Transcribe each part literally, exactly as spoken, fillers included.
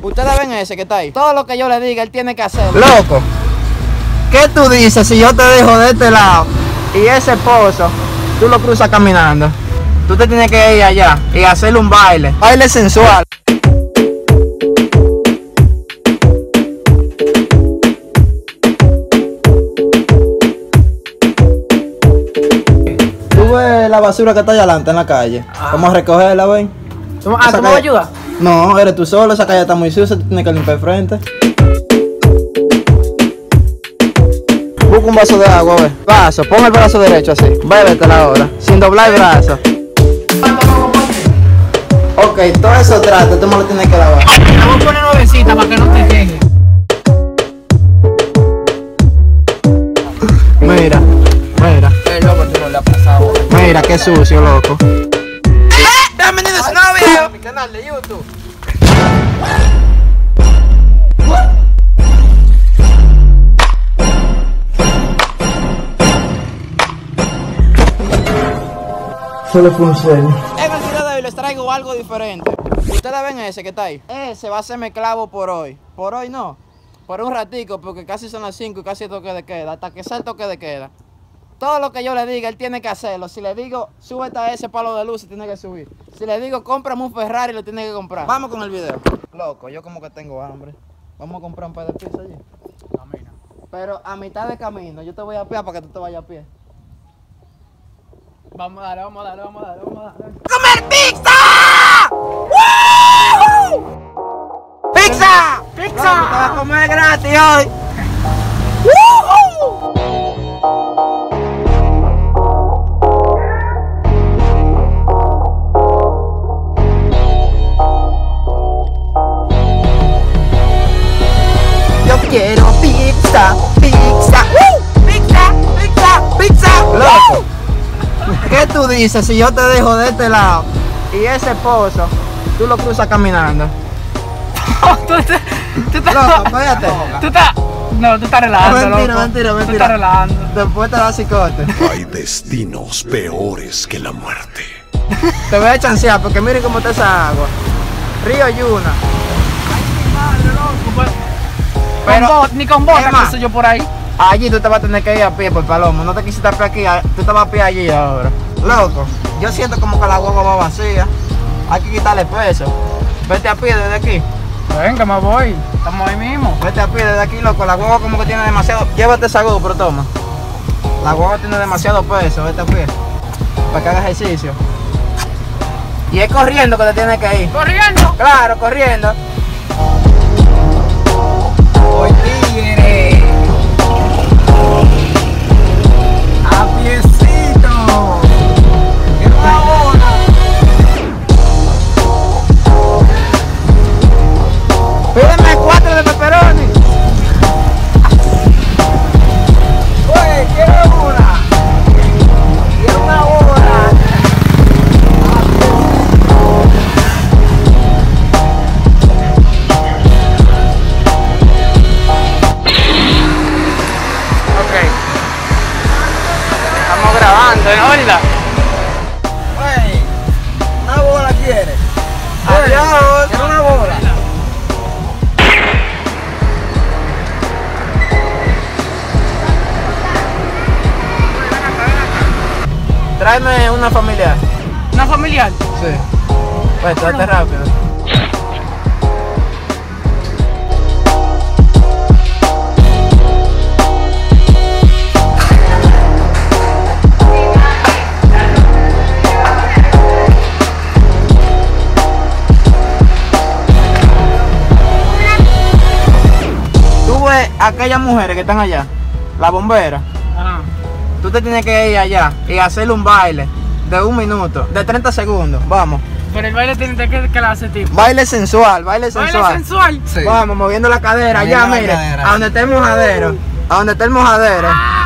Ustedes ven ese que está ahí. Todo lo que yo le diga, él tiene que hacerlo. Loco, ¿qué tú dices si yo te dejo de este lado y ese pozo, tú lo cruzas caminando? Tú te tienes que ir allá y hacerle un baile. Baile sensual. Tú ves la basura que está allá adelante en la calle. Ah. Vamos a recogerla, ven. Ah, ¿tú me vas a ayudar? No, eres tú solo, esa calle está muy sucia, tú tienes que limpiar el frente. Busca un vaso de agua, a ver. Vaso, pon el brazo derecho así. Bébetela ahora, sin doblar el brazo. Ok, todo eso trata, tú me lo tienes que lavar. La voy a poner nuevecita para que no te llegue. Mira, mira. Mira, qué sucio, loco. Bienvenidos a un nuevo video a mi canal de YouTube. Solo fue un sueño. En el video de hoy les traigo algo diferente. Ustedes ven ese que está ahí. Ese va a ser mi clavo por hoy. Por hoy no, por un ratico, porque casi son las cinco y casi toque de queda. Hasta que sea el toque de queda. Todo lo que yo le diga, él tiene que hacerlo. Si le digo, súbete a ese palo de luz, tiene que subir. Si le digo, cómprame un Ferrari, lo tiene que comprar. Vamos con el video. Loco, yo como que tengo hambre. Vamos a comprar un par de pizza allí. Camina. Pero a mitad de camino, yo te voy a pie para que tú te vayas a pie. Vamos a darle, vamos a darle, vamos a darle, vamos a darle. ¡Comer pizza! ¡Woo! ¡Pizza! ¡Pizza! Loco, te vas a comer gratis hoy. Quiero pizza, pizza, uh, pizza, pizza, pizza, loco. ¿Qué tú dices si yo te dejo de este lado y ese pozo, tú lo cruzas caminando? tú estás, tú estás, loco, espérate. Tú estás, no, tú estás relajando, no, mentira, loco. Mentira, mentira, mentira. Estás relajando. Después te da psicote. Hay destinos peores que la muerte. Te voy a chancear porque miren cómo está esa agua. Río Yuna. Ay, mi madre, loco. Pero, con bot, ni con bota que soy yo por ahí. Allí tú te vas a tener que ir a pie por Palomo. No te quisiste a pie aquí, tú te vas a pie allí ahora. Loco, yo siento como que la guagua va vacía. Hay que quitarle peso. Vete a pie desde aquí. Venga, me voy. Estamos ahí mismo. Vete a pie desde aquí, loco. La guagua como que tiene demasiado. Llévate esa GoPro, toma. La guagua tiene demasiado peso. Vete a pie. Para que haga ejercicio. Y es corriendo que te tienes que ir. ¿Corriendo? Claro, corriendo. Tigre a piecito en una bola. Pídeme cuatro de pepperoni. Oye, quiero una, quiero una bola. Hola. Wey, una bola quieres. Adiós, quiero una bola. Tráeme una familiar. ¿Una familiar? Sí. Pues trate rápido. Aquellas mujeres que están allá, las bomberas, ah. Tú te tienes que ir allá y hacerle un baile de un minuto, de treinta segundos, vamos. Pero el baile tiene que, que la hace tipo. Baile sensual, baile sensual. Baile sensual. Sí. Vamos, moviendo la cadera, allá, mire, a donde está el mojadero, a donde está el mojadero. Ah.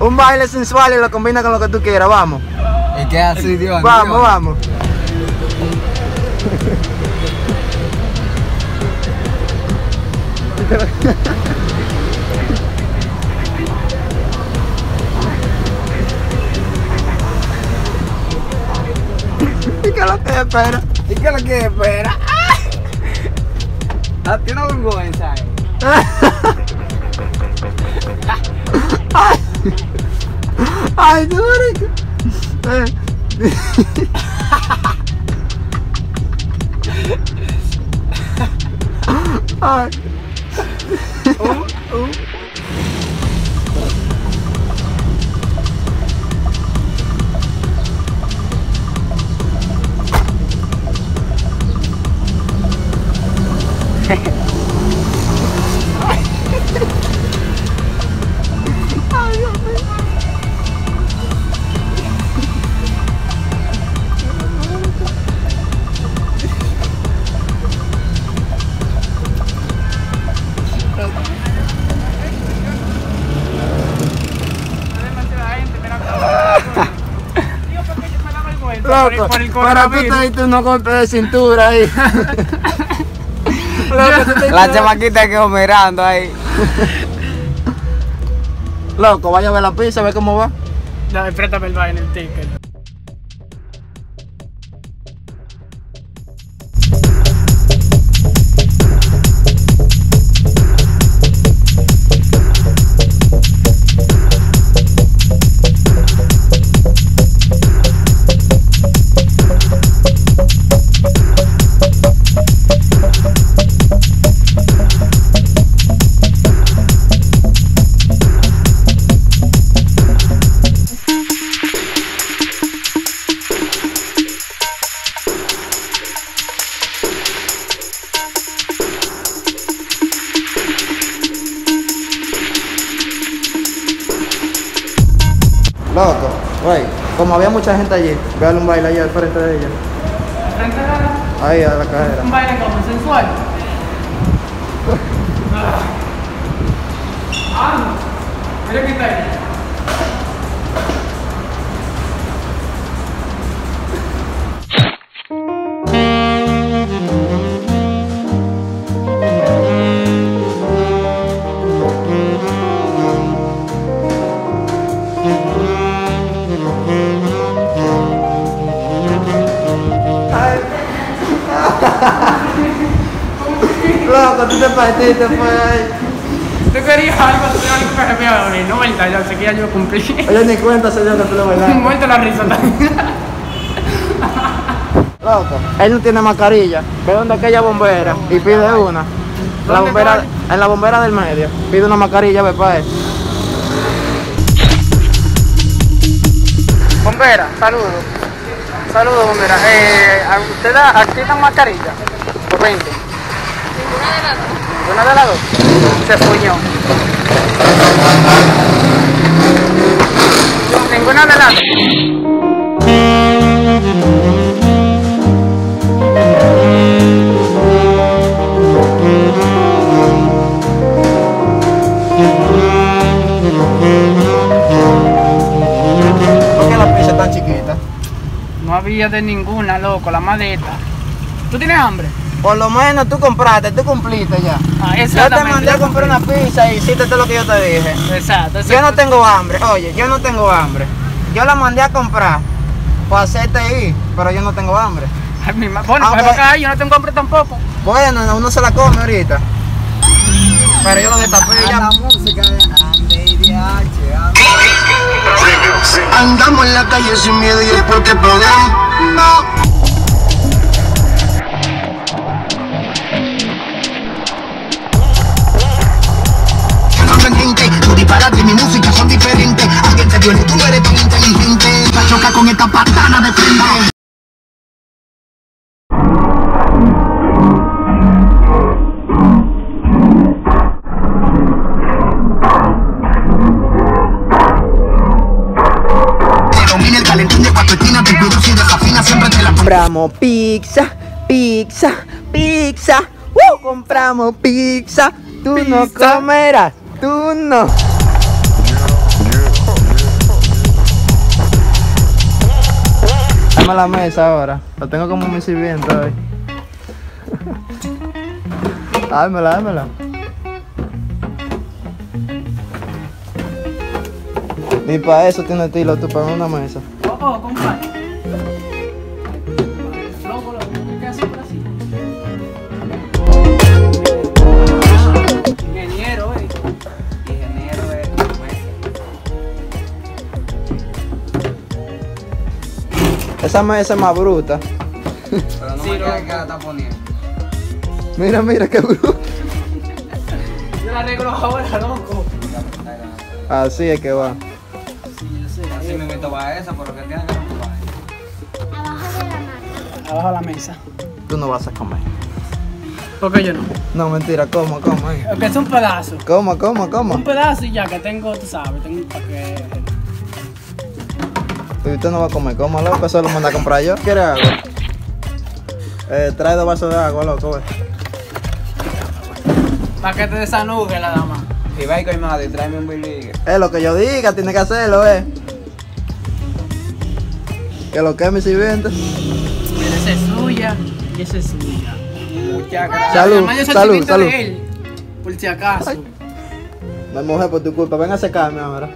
Un baile sensual y lo combina con lo que tú quieras, vamos. Es que así, Dios. Vamos, Dios. Vamos. ¿Y qué es lo que espera? ¿Y qué es lo que espera? That didn't go inside. I, I do it. I. Oh, oh. Loco, por el para tú, te, tú no golpe de cintura ahí. Loco, te, la chamaquita quedó mirando ahí. Loco, vaya a ver la pizza, ve cómo va. Dame, préstame el baile en el ticket. Loco, güey, como había mucha gente allí, véale un baile allá al frente de ella. ¿Al frente de ella? Ahí, a la cajera. ¿Un baile como sensual? Ah, no. Mira que está ahí. Loco, tú te partiste, pues. Tú querías algo, tú querías algo para que me abrí. No vuelta, ya sé que ya yo cumplí. Oye, ni cuenta se dio que tú lo bailaste. Muerto la risa también. Loco, él no tiene mascarilla. Ve donde aquella bombera y pide una. La bombera, en la bombera del medio. Pide una mascarilla, ve para él. Bombera, saludos. Saludos, bombera. Eh, ¿Usted da aquí la mascarilla? Por veinte. Una de las dos se fuñó. Ninguna de las dos. ¿Por qué la pizza tan chiquita? No había de ninguna, loco, la maleta. ¿Tú tienes hambre? Por lo menos tú compraste, tú cumpliste ya. Ah, yo te mandé a comprar una pizza y hiciste todo lo que yo te dije. Exacto. Yo no tengo hambre, oye, yo no tengo hambre. Yo la mandé a comprar para hacerte ir, pero yo no tengo hambre. Ay, mi bueno, aunque, pues acá yo no tengo hambre tampoco. Bueno, uno se la come ahorita. Pero yo lo destapé ya. La música de Andy. Andamos en la calle sin miedo y es porque podemos. Disparate, mi música son diferentes. Alguien te violó, tú eres tan inteligente. La choca con esta patana de frente. Te domina el calentón de cuatro esquinas. Te pido si desafina, siempre te la compramos. Pizza, pizza, pizza. ¡Uh! Compramos pizza. Tú pizza. No comerás. Tú no. Dame la mesa ahora. Lo tengo como mi sirviente hoy. Dámela, dámela. Ni para eso tiene estilo tú, para una mesa. Oh, compadre. Loco, loco, ¿qué haces por así? Sama esa es más bruta. Pero no sí, me queda que la está poniendo. Mira, mira, qué bruto. Yo la arreglo ahora, loco. Así es que va. Sí, yo sé. Así me meto va esa, pero que tiene que no va. Abajo de la mesa. Abajo de la mesa. Tú no vas a comer. ¿Por qué yo no? No, mentira, como, como. Eh. Que es un pedazo. Como, como, como. Un pedazo y ya que tengo, tú sabes, tengo para que... Tú usted no va a comer, como, loco, eso lo manda a comprar yo. ¿Quieres agua? Eh, trae dos vasos de agua, loco. Para que te desanugue la dama. Y va y coimado y tráeme un biligue. Es lo que yo diga, tiene que hacerlo, eh. Que lo que mis sirvientes. Mira, esa es suya y esa es suya. Muchas gracias. Salud, salud, salud. De él, por si acaso. Ay. Me mojé por tu culpa, ven a secarme ahora.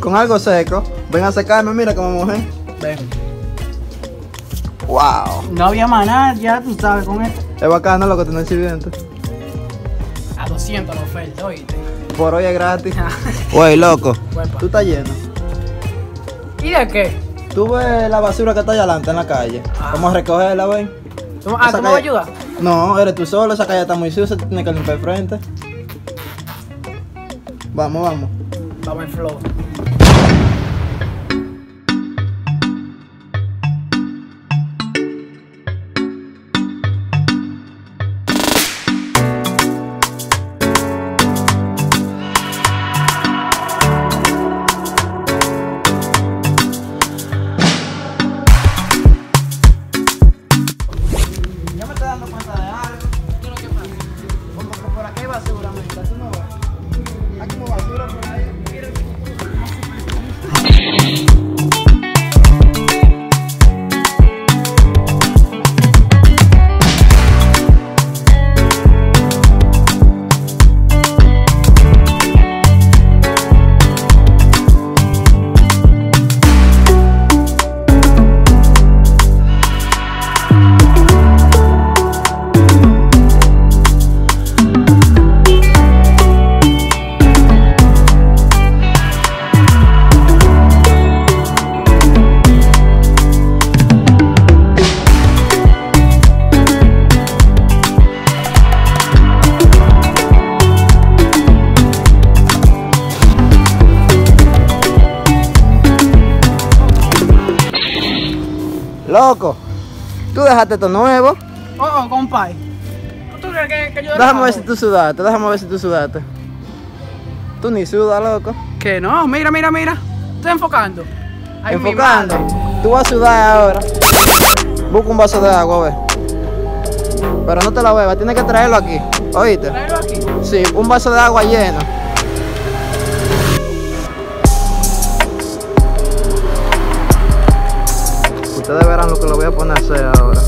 Con algo seco, ven a secarme, mira cómo me mojé. Ven. Wow. No había maná, ya tú sabes con esto. Es bacano lo que tiene el sirviente. A doscientos la oferta, oíste. Por hoy es gratis. Güey, loco. Uepa. Tú estás lleno. ¿Y de qué? Tú ves la basura que está allá adelante en la calle. Ah. Vamos a recogerla, güey. Ah, ¿tú me vas a ayudar? No, eres tú solo, esa calle está muy sucia, tú tienes que limpiar el frente. Vamos, vamos. Vamos en flow. Loco, tú dejaste esto nuevo. Oh, oh, compadre. ¿Tú crees que, que yo déjame ver si tú sudaste, déjame ver si tú sudaste. Tú ni sudas, loco. Que no, mira, mira, mira. Estoy enfocando. Ay, enfocando. Tú vas a sudar ahora. Busca un vaso de agua, a ver. Pero no te la bebas, tienes que traerlo aquí. ¿Oíste? ¿Traerlo aquí? Sí, un vaso de agua lleno. Ustedes verán lo que lo voy a poner a hacer ahora.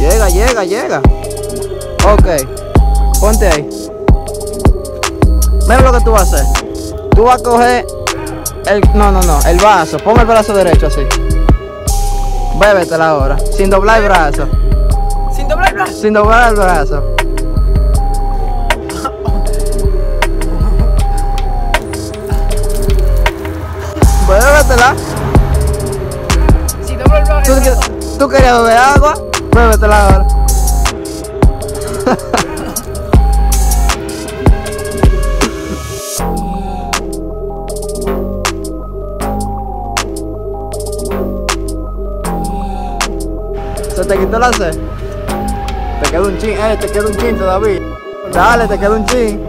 Llega, llega, llega. Ok, ponte ahí. Mira lo que tú vas a hacer. Tú vas a coger el... No, no, no, el vaso. Pon el brazo derecho así. Bébetela ahora. Sin doblar el brazo. ¿Sin doblar el brazo? Sin doblar el brazo. Bébetela. Si doblo el brazo. ¿Tú, tú querías beber agua? Bébetela ahora. ¿Se te quitó la sed? Te queda un chin, eh, te queda un chin todavía. Dale, te queda un chin.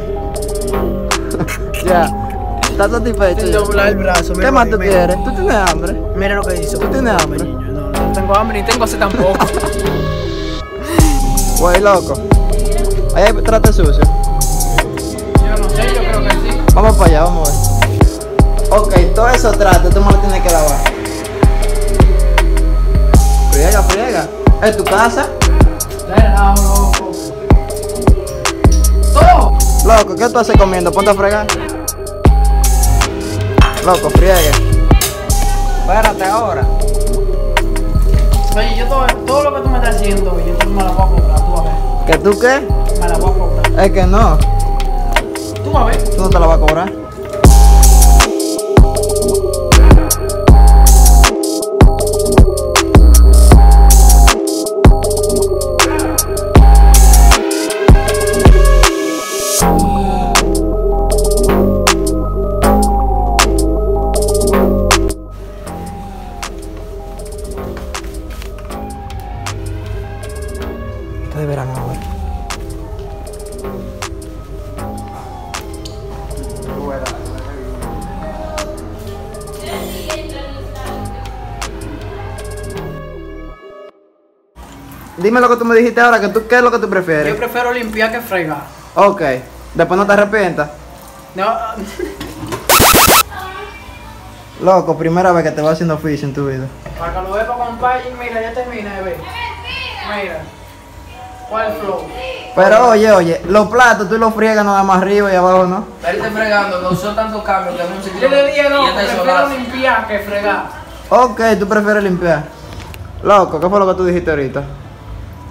Ya. Yeah. ¿Estás satisfecho? Sin doblar el brazo. Mira, ¿qué más tú quieres? ¿Tú tienes hambre? Mira lo que hizo. ¿Tú tienes hambre? Niño, no, no tengo hambre ni tengo sed tampoco. Güey, loco. Ahí hay traste sucio. Yo no sé, yo creo que sí. Vamos para allá, vamos a ver. Ok, todo eso traste, tú me lo tienes que lavar. Friega, friega. ¿Es tu casa? Relajo, loco. ¡Todo! Loco, ¿qué tú haces comiendo? Ponte a fregar. Loco, friegue. Espérate ahora. Oye, yo todo, todo lo que tú me estás haciendo, yo me la voy a comprar, tú a ver. ¿Que tú qué? Me la voy a comprar. Es que no. Tú vas a ver. Tú no te la vas a cobrar. Ustedes verán ahora. Dime lo que tú me dijiste ahora, que tú, ¿qué es lo que tú prefieres? Yo prefiero limpiar que fregar. Ok, después no te arrepientas. No. Loco, primera vez que te vas haciendo oficio en tu vida. Para que lo vea para compadre, mira, ya termina de ver. Mira. ¿Cuál flow? Pero oye, oye, los platos tú los friegas nada más arriba y abajo, ¿no? Estariste fregando, causó tantos cambios que no se quiere. Yo le dije no, prefiero limpiar que fregar. Ok, tú prefieres limpiar. Loco, ¿qué fue lo que tú dijiste ahorita?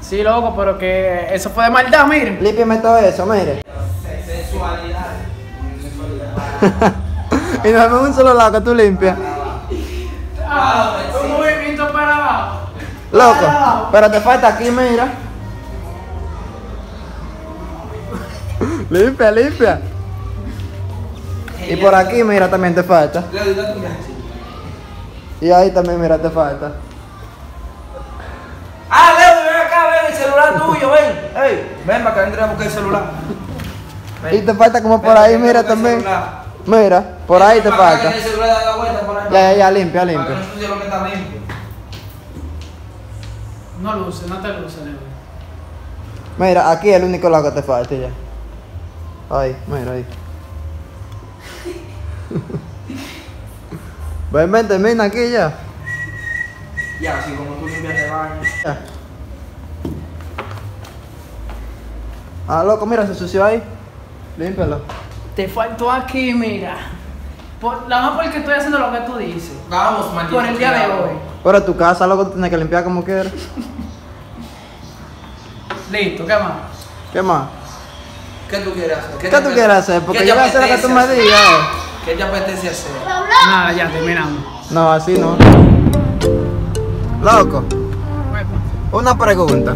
Sí, loco, pero que eso fue de maldad, miren. Límpiame todo eso, mire. Sexualidad. Y nos vemos en un solo lado que tú limpias. Ah, un movimiento para abajo. Loco, pero te falta aquí, mira. Limpia, limpia. Y por aquí, mira, también te falta. Y ahí también, mira, te falta. Ah, Leo, ven acá, ven, el celular tuyo, ven. Ey, ven para acá, ven, a buscar el celular. Ven. Y te falta como por ven, ahí, mira, también. Mira, por ahí te falta. El celular da vuelta, por ahí. Ya, ya, ya, limpia, limpia. No luce, no te luce, Leo. Mira, aquí es el único lado que te falta ya. Ahí, mira, ahí. Ven, ven, termina aquí ya. Ya, así como tú limpias el baño. Ya. Ah, loco, mira, se sució ahí. Límpialo. Te faltó aquí, mira. Por, la más porque estoy haciendo lo que tú dices. Vamos, maldito. Por el día de hoy. Pero tu casa, loco, tú tienes que limpiar como quieras. Listo, ¿qué más? ¿Qué más? ¿Qué tú quieres hacer? ¿Qué, ¿Qué tú quieres hacer? Porque yo voy a hacer lo que tú me digas. ¿Qué te apetece hacer? Nada, ya terminamos. No, así no. Loco, una pregunta.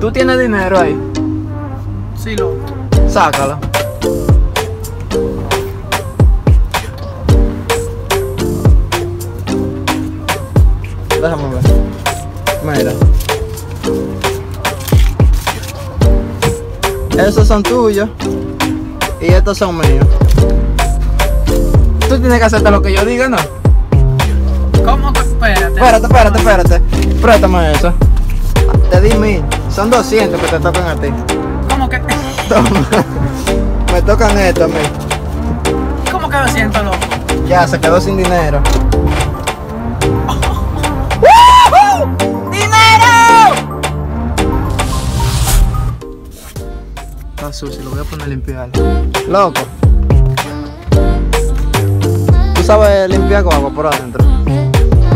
¿Tú tienes dinero ahí? Sí, loco. Sácalo. Déjame ver. Mira. Esos son tuyos y estos son míos. Tú tienes que hacerte lo que yo diga, ¿no? ¿Cómo que espérate? Espérate, espérate, espérate. Préstame eso. Te di mil. Son doscientos que te tocan a ti. ¿Cómo que? Toma. Me tocan esto a mí. ¿Cómo que doscientos, loco? Ya, se quedó sin dinero. Sucio, lo voy a poner a limpiar. Loco, ¿tú sabes limpiar con agua por adentro?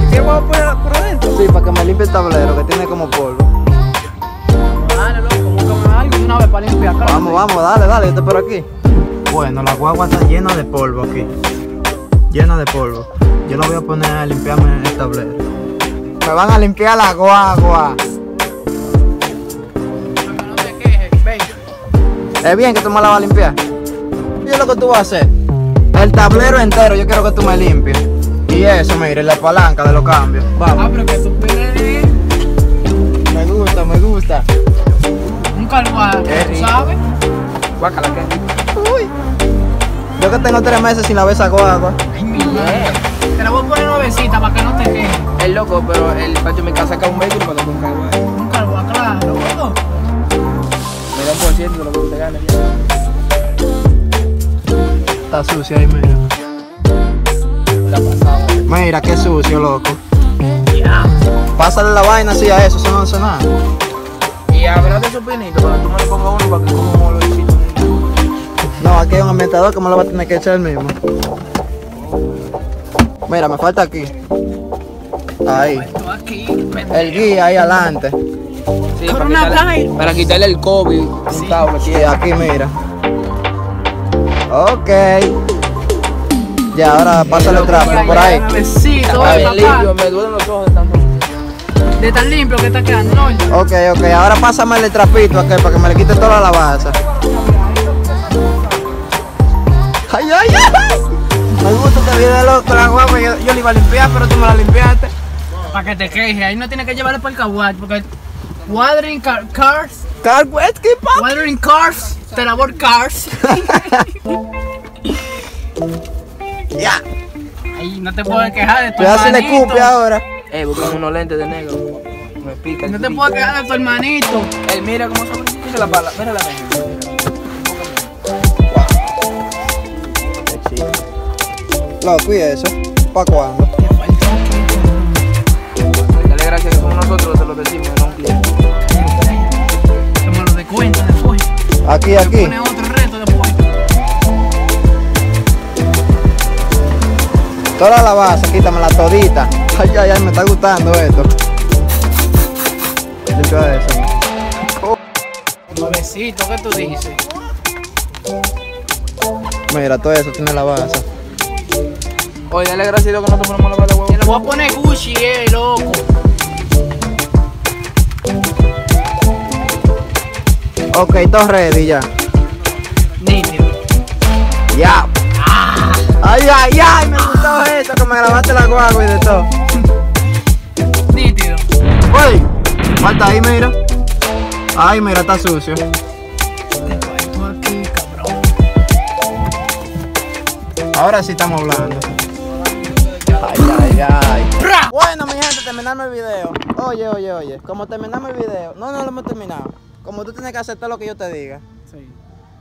¿Qué voy a poner por adentro? Sí, para que me limpie el tablero que tiene como polvo. Dale, loco, búscame algo de una vez para limpiar. Claro, vamos, vamos, dale, dale, yo te espero aquí. Bueno, la guagua está llena de polvo aquí. Llena de polvo. Yo la voy a poner a limpiarme el tablero. Me van a limpiar la guagua. Es bien que tú me la vas a limpiar. ¿Y es lo que tú vas a hacer? El tablero entero, yo quiero que tú me limpies. Y eso, mire, la palanca de los cambios. Vamos. Ah, pero que supere. Me gusta, me gusta. Un calmado, ¿sabes? Guácala, ¿qué? Uy. Yo que tengo tres meses sin la besa con agua. Ay, mi yeah. Te la voy a poner nuevecita para que no te quede. Es loco, pero el patio me casa acá un vehículo para con calma. Un calma, claro, loco. Lo que te gane, está sucio ahí, mira. La pasada. Mira qué sucio, loco. Yeah. Pásale la vaina así a eso, eso no hace nada. Y abrate su pinito para que tú me le pongas uno para que como lo hiciste. No, aquí hay un ambientador que me lo va a tener que echar el mismo. Mira, me falta aquí. Ahí. El guía ahí adelante. Sí, para, quitarle, para quitarle el COVID. Sí. Un tablo, sí, aquí mira. Ok. Ya, ahora pásale el trapo por ahí. Sí, todo limpio, me duelen los ojos de tanto. De tan limpio que está quedando, ¿no? Ok, ok, ahora pásame el trapito aquí para que me le quite toda la lavaza. Ay, ay, ay. Me gusta te viene el otro, la guapa, yo, yo le iba a limpiar, pero tú me la limpiaste. Para que te quejes, ahí no tienes que llevarle para el caguat, porque watering car cars. Car ¿qué pasa? Watering cars, te labor cars. Ya. Yeah. Ay, no te puedes quejar de tu hermanito. Ya se le cupe ahora. Eh, buscame unos lentes de negro. Me pica. No te puedes quejar de tu hermanito. Ey, mira cómo se mira la pala, mira la mira. No, cuida eso. ¿Para cuándo? Dale gracias que somos nosotros, se lo decimos, no un cliente. Somos los de cuenta después. Aquí, aquí. Me pone otro reto después. Toda la lavaza, quítamela todita. Ay, ay, ay, me está gustando esto. Limpio de eso. Oh. Nuevecito, ¿qué tú dices? Mira, todo eso tiene lavaza. Oye, dale gracias a Dios que no te ponemos la bala de huevo. Te lo voy a poner Gucci, eh, loco. Ok, todo ready ya. Nítido. Ya. Yeah. Ah. Ay, ay, ay, me gustó eso, que me grabaste la guagua y de todo. Nítido. Oye, falta ahí, mira. Ay, mira, está sucio. Aquí, cabrón. Ahora sí estamos hablando. Ay, ay, ay. Bueno, mi gente, terminamos el video. Oye, oye, oye, como terminamos el video, no, no lo hemos terminado. Como tú tienes que aceptar lo que yo te diga. Sí.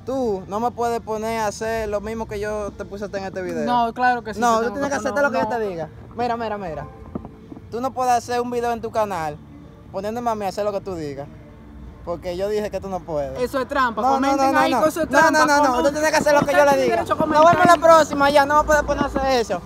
Tú no me puedes poner a hacer lo mismo que yo te puse a hacer en este video. No, claro que sí. No, tú tienes que aceptar no, lo que no. yo te diga. Mira, mira, mira. Tú no puedes hacer un video en tu canal poniéndome a mí a hacer lo que tú digas. Porque yo dije que tú no puedes. Eso es trampa. No, comenten no, no, ahí no. Con eso es trampa. No, no, no, no. Tú tienes que hacer lo que yo le diga. Nos vemos la próxima ya. No me puedes poner a hacer eso.